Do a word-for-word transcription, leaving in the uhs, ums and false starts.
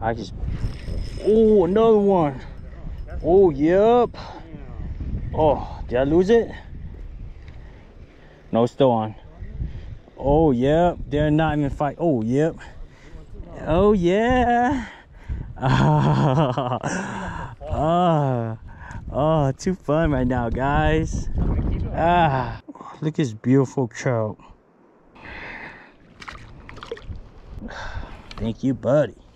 I just, oh, another one. Oh, yep. Oh, did I lose it? No, it's still on. Oh, yep. They're not even fight. Oh, yep. Oh, yeah. Ah, ah, ah, too fun right now, guys. Ah, look at this beautiful trout. Thank you, buddy.